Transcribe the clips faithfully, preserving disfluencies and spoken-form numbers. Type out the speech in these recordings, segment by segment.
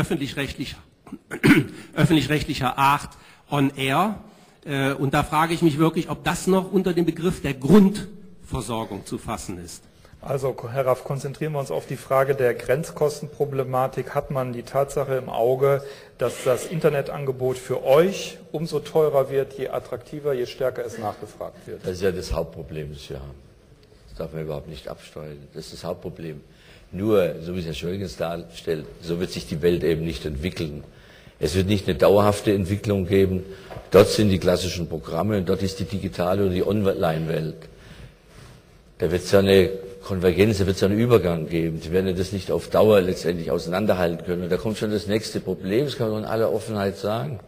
öffentlich-rechtlicher öffentlich-rechtlicher Art on air. Äh, und da frage ich mich wirklich, ob das noch unter den Begriff der Grundversorgung zu fassen ist. Also, Herr Raff, konzentrieren wir uns auf die Frage der Grenzkostenproblematik. Hat man die Tatsache im Auge, dass das Internetangebot für euch umso teurer wird, je attraktiver, je stärker es nachgefragt wird? Das ist ja das Hauptproblem, das wir haben. Das darf man überhaupt nicht abstreiten. Das ist das Hauptproblem. Nur, so wie es Herr Schönes darstellt, so wird sich die Welt eben nicht entwickeln. Es wird nicht eine dauerhafte Entwicklung geben. Dort sind die klassischen Programme und dort ist die digitale und die Online-Welt. Da wird es ja eine Konvergenz, da wird es einen Übergang geben. Sie werden das nicht auf Dauer letztendlich auseinanderhalten können. Und da kommt schon das nächste Problem, das kann man in aller Offenheit sagen.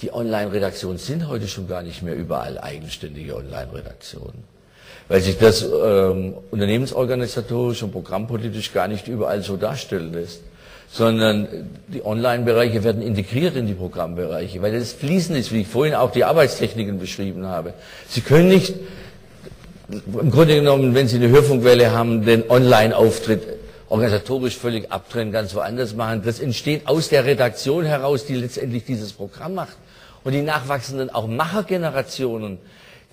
Die Online-Redaktionen sind heute schon gar nicht mehr überall eigenständige Online-Redaktionen. Weil sich das ähm, unternehmensorganisatorisch und programmpolitisch gar nicht überall so darstellen lässt. Sondern die Online-Bereiche werden integriert in die Programmbereiche, weil das fließend ist, wie ich vorhin auch die Arbeitstechniken beschrieben habe. Sie können nicht... Im Grunde genommen, wenn Sie eine Hörfunkwelle haben, den Online-Auftritt organisatorisch völlig abtrennen, ganz woanders machen. Das entsteht aus der Redaktion heraus, die letztendlich dieses Programm macht. Und die nachwachsenden auch Machergenerationen,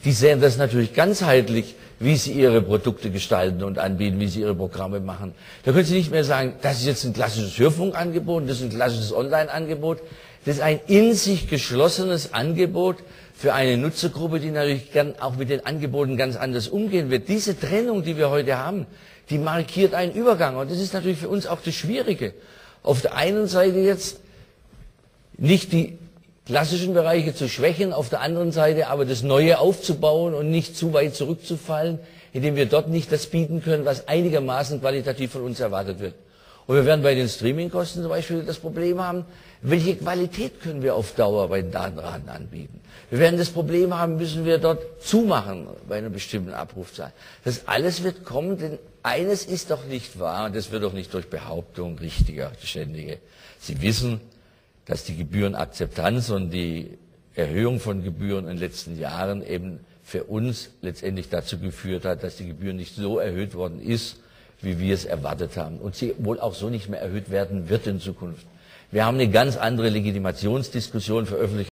die sehen das natürlich ganzheitlich, wie sie ihre Produkte gestalten und anbieten, wie sie ihre Programme machen. Da können Sie nicht mehr sagen, das ist jetzt ein klassisches Hörfunkangebot, das ist ein klassisches Online-Angebot. Das ist ein in sich geschlossenes Angebot für eine Nutzergruppe, die natürlich gern auch mit den Angeboten ganz anders umgehen wird. Diese Trennung, die wir heute haben, die markiert einen Übergang. Und das ist natürlich für uns auch das Schwierige. Auf der einen Seite jetzt nicht die klassischen Bereiche zu schwächen, auf der anderen Seite aber das Neue aufzubauen und nicht zu weit zurückzufallen, indem wir dort nicht das bieten können, was einigermaßen qualitativ von uns erwartet wird. Und wir werden bei den Streamingkosten zum Beispiel das Problem haben, welche Qualität können wir auf Dauer bei den Datenraten anbieten. Wir werden das Problem haben, müssen wir dort zumachen bei einer bestimmten Abrufzahl. Das alles wird kommen, denn eines ist doch nicht wahr, und das wird doch nicht durch Behauptung richtiger, ständige. Sie wissen, dass die Gebührenakzeptanz und die Erhöhung von Gebühren in den letzten Jahren eben für uns letztendlich dazu geführt hat, dass die Gebühren nicht so erhöht worden ist, wie wir es erwartet haben. Und sie wohl auch so nicht mehr erhöht werden wird in Zukunft. Wir haben eine ganz andere Legitimationsdiskussion für öffentliche